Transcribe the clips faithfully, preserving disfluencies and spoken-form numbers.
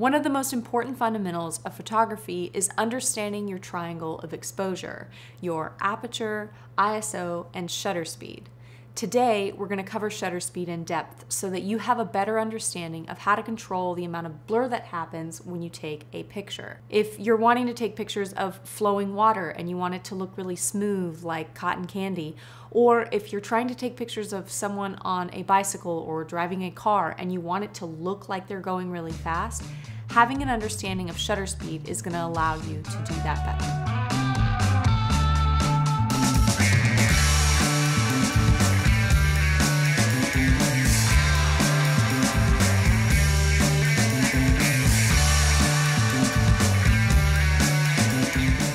One of the most important fundamentals of photography is understanding your triangle of exposure, your aperture, I S O, and shutter speed. Today, we're going to cover shutter speed in depth so that you have a better understanding of how to control the amount of blur that happens when you take a picture. If you're wanting to take pictures of flowing water and you want it to look really smooth like cotton candy, or if you're trying to take pictures of someone on a bicycle or driving a car and you want it to look like they're going really fast, having an understanding of shutter speed is going to allow you to do that better.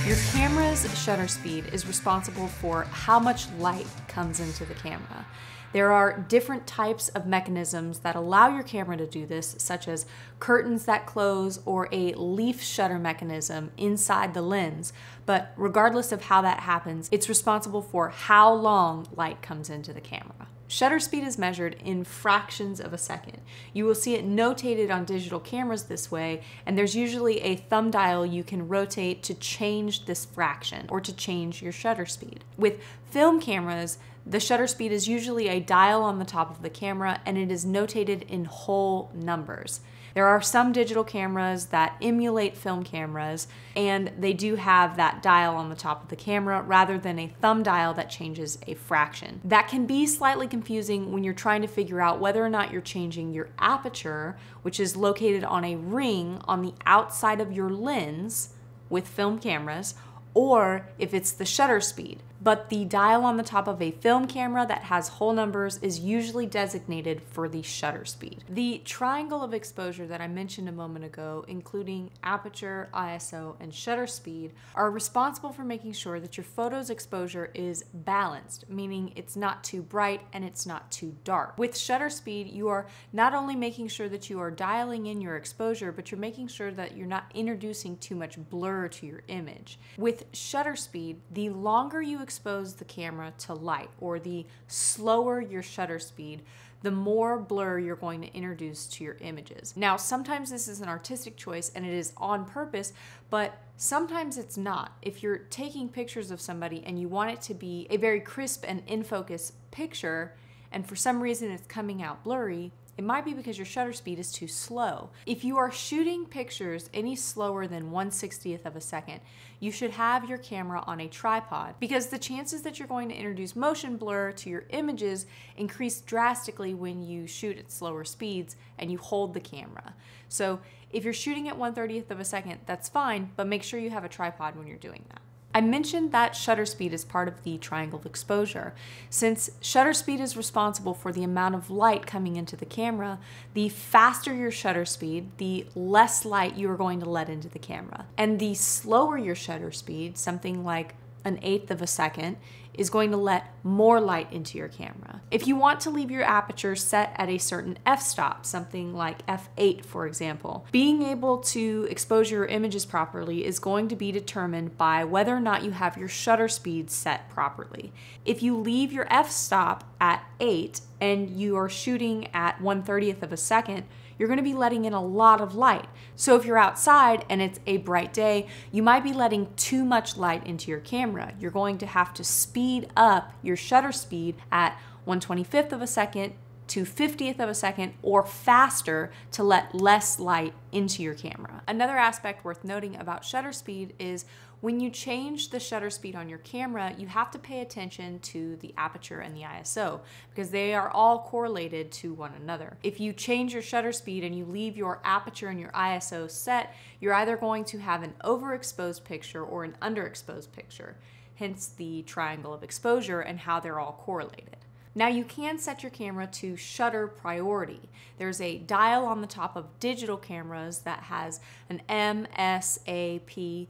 Your camera's shutter speed is responsible for how much light comes into the camera. There are different types of mechanisms that allow your camera to do this, such as curtains that close or a leaf shutter mechanism inside the lens, but regardless of how that happens, it's responsible for how long light comes into the camera. Shutter speed is measured in fractions of a second. You will see it notated on digital cameras this way, and there's usually a thumb dial you can rotate to change this fraction or to change your shutter speed. With film cameras, the shutter speed is usually a dial on the top of the camera, and it is notated in whole numbers. There are some digital cameras that emulate film cameras, and they do have that dial on the top of the camera rather than a thumb dial that changes a fraction. That can be slightly confusing when you're trying to figure out whether or not you're changing your aperture, which is located on a ring on the outside of your lens with film cameras, or if it's the shutter speed. But the dial on the top of a film camera that has whole numbers is usually designated for the shutter speed. The triangle of exposure that I mentioned a moment ago, including aperture, I S O, and shutter speed, are responsible for making sure that your photo's exposure is balanced, meaning it's not too bright and it's not too dark. With shutter speed, you are not only making sure that you are dialing in your exposure, but you're making sure that you're not introducing too much blur to your image. With shutter speed, the longer you expose expose the camera to light, or the slower your shutter speed, the more blur you're going to introduce to your images. Now, sometimes this is an artistic choice and it is on purpose, but sometimes it's not. If you're taking pictures of somebody and you want it to be a very crisp and in focus picture, and for some reason it's coming out blurry, it might be because your shutter speed is too slow. If you are shooting pictures any slower than one sixtieth of a second, you should have your camera on a tripod, because the chances that you're going to introduce motion blur to your images increase drastically when you shoot at slower speeds and you hold the camera. So if you're shooting at one thirtieth of a second, that's fine, but make sure you have a tripod when you're doing that. I mentioned that shutter speed is part of the triangle of exposure. Since shutter speed is responsible for the amount of light coming into the camera, the faster your shutter speed, the less light you are going to let into the camera. And the slower your shutter speed, something like an eighth of a second, is going to let more light into your camera. If you want to leave your aperture set at a certain f-stop, something like f eight, for example, being able to expose your images properly is going to be determined by whether or not you have your shutter speed set properly. If you leave your f-stop at eight and you are shooting at one thirtieth of a second, you're going to be letting in a lot of light. So if you're outside and it's a bright day, you might be letting too much light into your camera. You're going to have to speed up your shutter speed at one twenty-fifth of a second to fiftieth of a second or faster to let less light into your camera. Another aspect worth noting about shutter speed is when you change the shutter speed on your camera, you have to pay attention to the aperture and the I S O because they are all correlated to one another. If you change your shutter speed and you leave your aperture and your I S O set, you're either going to have an overexposed picture or an underexposed picture, hence the triangle of exposure and how they're all correlated. Now, you can set your camera to shutter priority. There's a dial on the top of digital cameras that has an M, S, A, P,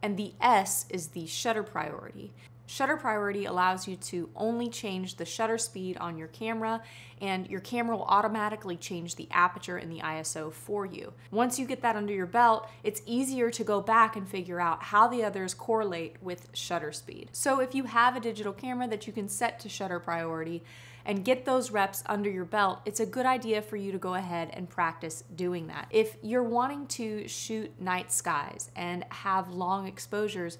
and the S is the shutter priority. Shutter priority allows you to only change the shutter speed on your camera, and your camera will automatically change the aperture and the I S O for you. Once you get that under your belt, it's easier to go back and figure out how the others correlate with shutter speed. So if you have a digital camera that you can set to shutter priority and get those reps under your belt, it's a good idea for you to go ahead and practice doing that. If you're wanting to shoot night skies and have long exposures,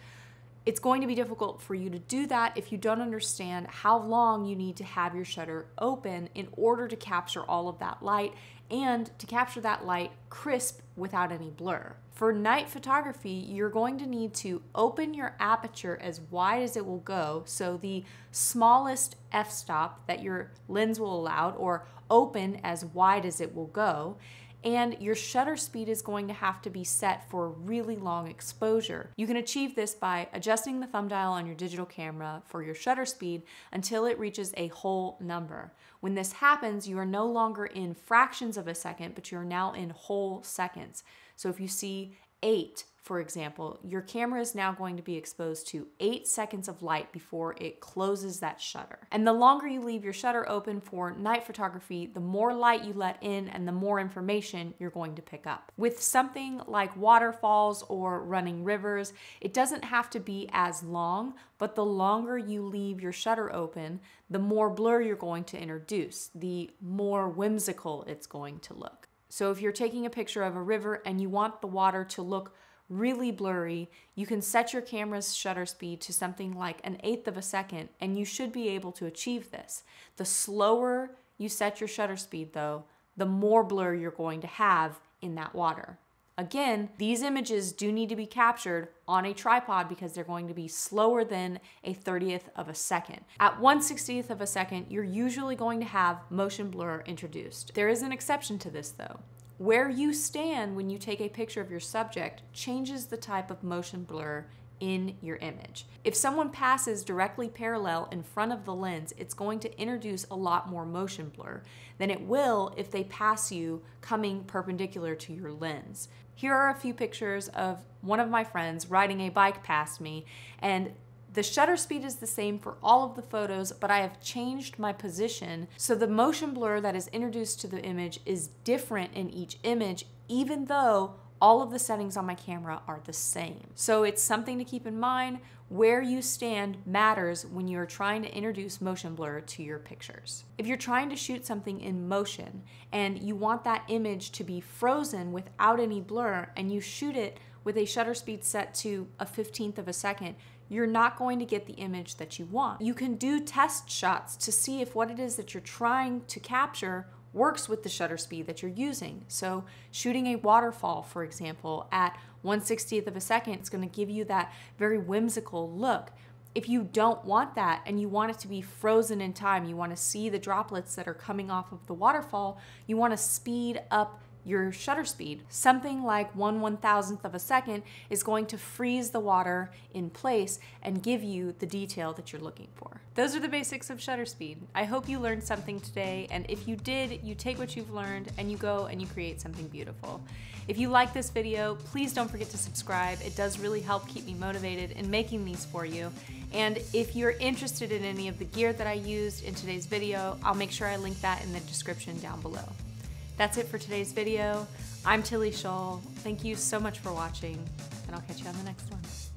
it's going to be difficult for you to do that if you don't understand how long you need to have your shutter open in order to capture all of that light and to capture that light crisp without any blur. For night photography, you're going to need to open your aperture as wide as it will go, so the smallest f-stop that your lens will allow, or open as wide as it will go, and your shutter speed is going to have to be set for a really long exposure. You can achieve this by adjusting the thumb dial on your digital camera for your shutter speed until it reaches a whole number. When this happens, you are no longer in fractions of a second, but you're now in whole seconds. So if you see eight, for example, your camera is now going to be exposed to eight seconds of light before it closes that shutter. And the longer you leave your shutter open for night photography, the more light you let in and the more information you're going to pick up. With something like waterfalls or running rivers, it doesn't have to be as long, but the longer you leave your shutter open, the more blur you're going to introduce, the more whimsical it's going to look. So if you're taking a picture of a river and you want the water to look really blurry, you can set your camera's shutter speed to something like an eighth of a second, and you should be able to achieve this. The slower you set your shutter speed, though, the more blur you're going to have in that water. Again, these images do need to be captured on a tripod because they're going to be slower than a thirtieth of a second. At one sixtieth of a second, you're usually going to have motion blur introduced. There is an exception to this, though. Where you stand when you take a picture of your subject changes the type of motion blur in your image. If someone passes directly parallel in front of the lens, it's going to introduce a lot more motion blur than it will if they pass you coming perpendicular to your lens. Here are a few pictures of one of my friends riding a bike past me, and the shutter speed is the same for all of the photos, but I have changed my position, so the motion blur that is introduced to the image is different in each image, even though all of the settings on my camera are the same. So it's something to keep in mind. Where you stand matters when you're trying to introduce motion blur to your pictures. If you're trying to shoot something in motion and you want that image to be frozen without any blur, and you shoot it with a shutter speed set to a fifteenth of a second, you're not going to get the image that you want. You can do test shots to see if what it is that you're trying to capture works with the shutter speed that you're using. So shooting a waterfall, for example, at one sixtieth of a second is going to give you that very whimsical look. If you don't want that and you want it to be frozen in time, you want to see the droplets that are coming off of the waterfall, you want to speed up your shutter speed. Something like one one thousandth of a second is going to freeze the water in place and give you the detail that you're looking for. Those are the basics of shutter speed. I hope you learned something today, and if you did, you take what you've learned and you go and you create something beautiful. If you like this video, please don't forget to subscribe. It does really help keep me motivated in making these for you. And if you're interested in any of the gear that I used in today's video, I'll make sure I link that in the description down below. That's it for today's video. I'm Tilly Shull. Thank you so much for watching, and I'll catch you on the next one.